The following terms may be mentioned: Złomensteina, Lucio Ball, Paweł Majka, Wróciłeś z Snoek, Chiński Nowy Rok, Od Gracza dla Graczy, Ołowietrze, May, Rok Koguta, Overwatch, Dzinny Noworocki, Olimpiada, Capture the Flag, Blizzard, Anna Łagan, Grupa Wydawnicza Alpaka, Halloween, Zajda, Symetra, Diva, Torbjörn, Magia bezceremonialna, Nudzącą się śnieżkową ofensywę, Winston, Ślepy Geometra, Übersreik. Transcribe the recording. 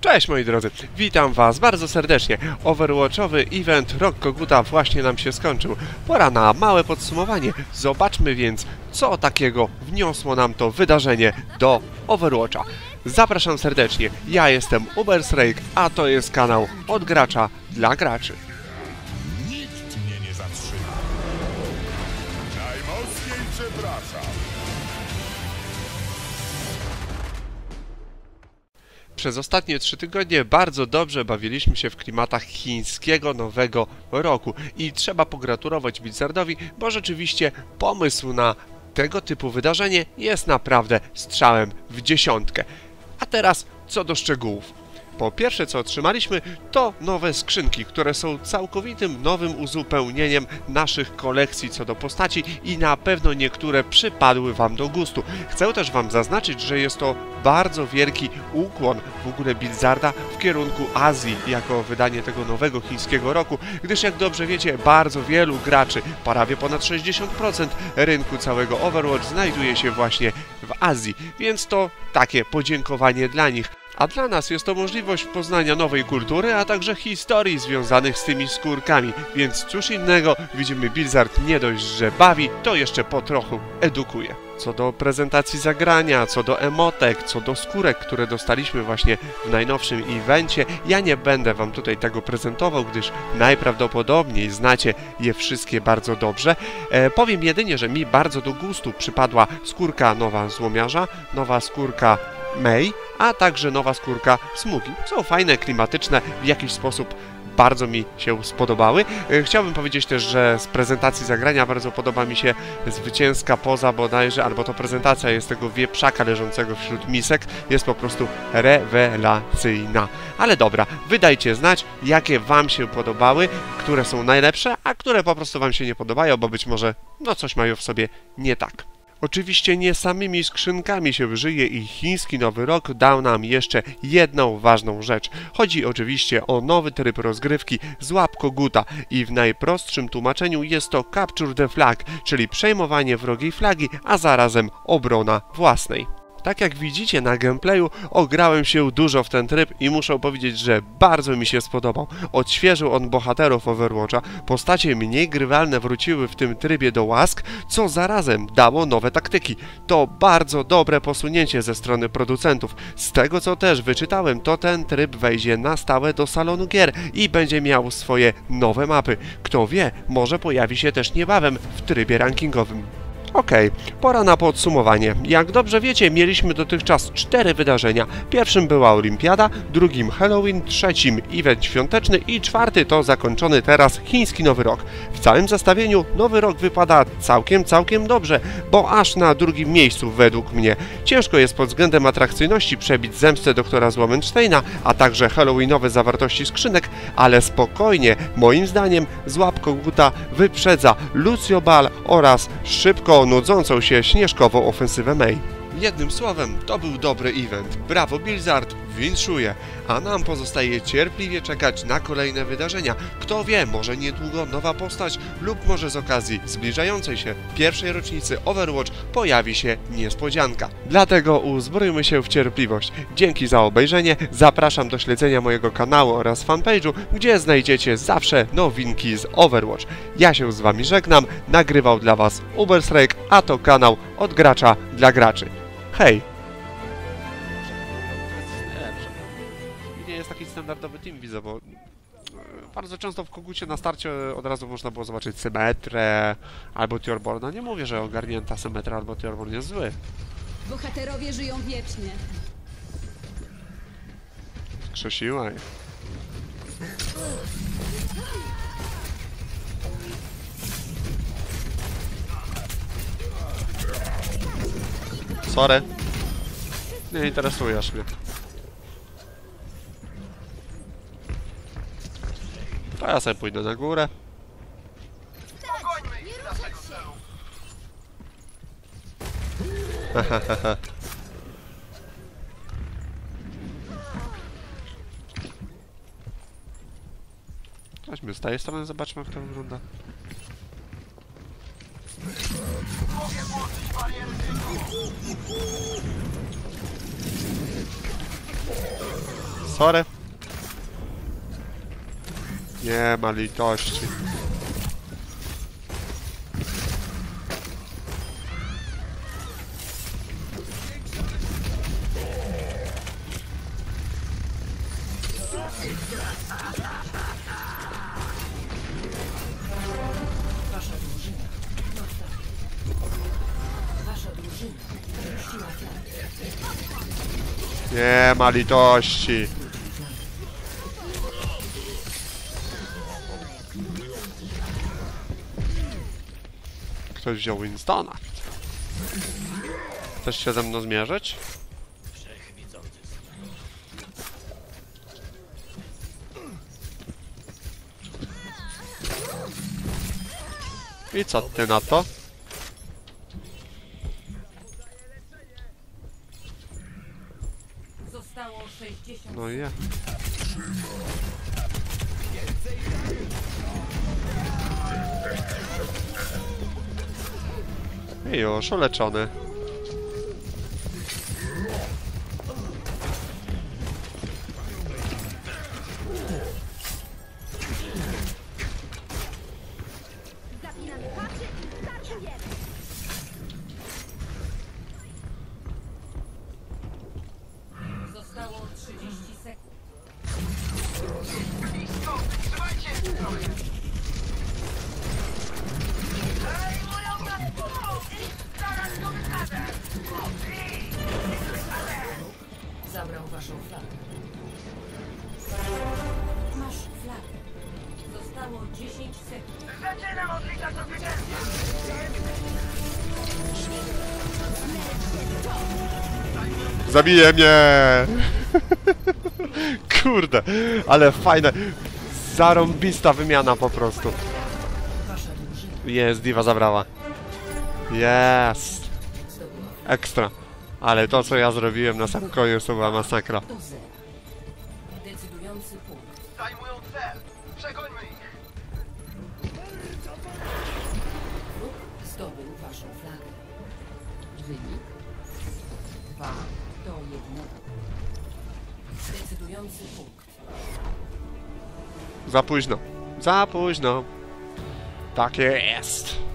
Cześć moi drodzy, witam was bardzo serdecznie. Overwatchowy event Rok Koguta właśnie nam się skończył. Pora na małe podsumowanie. Zobaczmy więc, co takiego wniosło nam to wydarzenie do Overwatcha. Zapraszam serdecznie, ja jestem Übersreik, a to jest kanał od gracza dla graczy. Nikt mnie nie zatrzyma. Najmocniej przepraszam. Przez ostatnie 3 tygodnie bardzo dobrze bawiliśmy się w klimatach chińskiego Nowego Roku i trzeba pogratulować Blizzardowi, bo rzeczywiście pomysł na tego typu wydarzenie jest naprawdę strzałem w dziesiątkę. A teraz co do szczegółów. Po pierwsze, co otrzymaliśmy, to nowe skrzynki, które są całkowitym nowym uzupełnieniem naszych kolekcji co do postaci i na pewno niektóre przypadły wam do gustu. Chcę też wam zaznaczyć, że jest to bardzo wielki ukłon w ogóle Blizzarda w kierunku Azji jako wydanie tego nowego chińskiego roku, gdyż jak dobrze wiecie, bardzo wielu graczy, prawie ponad 60% rynku całego Overwatch znajduje się właśnie w Azji, więc to takie podziękowanie dla nich. A dla nas jest to możliwość poznania nowej kultury, a także historii związanych z tymi skórkami. Więc cóż innego, widzimy, Blizzard nie dość, że bawi, to jeszcze po trochu edukuje. Co do prezentacji zagrania, co do emotek, co do skórek, które dostaliśmy właśnie w najnowszym evencie, ja nie będę wam tutaj tego prezentował, gdyż najprawdopodobniej znacie je wszystkie bardzo dobrze. Powiem jedynie, że mi bardzo do gustu przypadła skórka nowa złomiarza, nowa skórka May, a także nowa skórka Smugi. Są fajne, klimatyczne, w jakiś sposób bardzo mi się spodobały. Chciałbym powiedzieć też, że z prezentacji zagrania bardzo podoba mi się zwycięska poza bodajże, albo to prezentacja jest tego wieprzaka leżącego wśród misek. Jest po prostu rewelacyjna. Ale dobra, wydajcie znać, jakie wam się podobały, które są najlepsze, a które po prostu wam się nie podobają, bo być może no coś mają w sobie nie tak. Oczywiście nie samymi skrzynkami się żyje i chiński Nowy Rok dał nam jeszcze jedną ważną rzecz. Chodzi oczywiście o nowy tryb rozgrywki Złap Koguta i w najprostszym tłumaczeniu jest to Capture the Flag, czyli przejmowanie wrogiej flagi, a zarazem obrona własnej. Tak jak widzicie na gameplayu, ograłem się dużo w ten tryb i muszę powiedzieć, że bardzo mi się spodobał. Odświeżył on bohaterów Overwatcha, postacie mniej grywalne wróciły w tym trybie do łask, co zarazem dało nowe taktyki. To bardzo dobre posunięcie ze strony producentów. Z tego co też wyczytałem, to ten tryb wejdzie na stałe do salonu gier i będzie miał swoje nowe mapy. Kto wie, może pojawi się też niebawem w trybie rankingowym. Okej, pora na podsumowanie. Jak dobrze wiecie, mieliśmy dotychczas 4 wydarzenia. Pierwszym była Olimpiada, drugim Halloween, trzecim event świąteczny i 4. to zakończony teraz chiński Nowy Rok. W całym zestawieniu Nowy Rok wypada całkiem dobrze, bo aż na drugim miejscu według mnie. Ciężko jest pod względem atrakcyjności przebić zemstę doktora Złomensteina, a także halloweenowe zawartości skrzynek, ale spokojnie, moim zdaniem, Złap Koguta wyprzedza Lucio Ball oraz szybko Nudzącą się śnieżkową ofensywę May. Jednym słowem, to był dobry event. Brawo Blizzard, winszuje. A nam pozostaje cierpliwie czekać na kolejne wydarzenia. Kto wie, może niedługo nowa postać lub może z okazji zbliżającej się 1. rocznicy Overwatch pojawi się niespodzianka. Dlatego uzbrójmy się w cierpliwość. Dzięki za obejrzenie, zapraszam do śledzenia mojego kanału oraz fanpage'u, gdzie znajdziecie zawsze nowinki z Overwatch. Ja się z wami żegnam, nagrywał dla was Übersreik, a to kanał od gracza dla graczy. Hej! Jest taki standardowy team, widzę, bo bardzo często w Kogucie na starcie od razu można było zobaczyć Symetrę albo Torbjörna. Nie mówię, że ogarnięta Symetra albo Torbjörn jest zły. Bohaterowie żyją wiecznie. Skrzesiłaj. Sorry. Nie interesujesz mnie. To ja sobie pójdę na górę. Chodźmy z tej strony, zobaczmy jak to wygląda. Mogę włączyć barierę dźwięku. Sorry. Nie ma litości. Nie ma litości. Ktoś wziął Winstona. Chcesz się ze mną zmierzyć? I co ty na to? No i ja. I już uleczony. Zabije mnie! Kurde, ale fajne. Zarąbista wymiana po prostu. Jest, Diva zabrała. Jest. Ekstra. Ale to, co ja zrobiłem na samym koniec, to była masakra. Za późno. Za późno. Tak jest.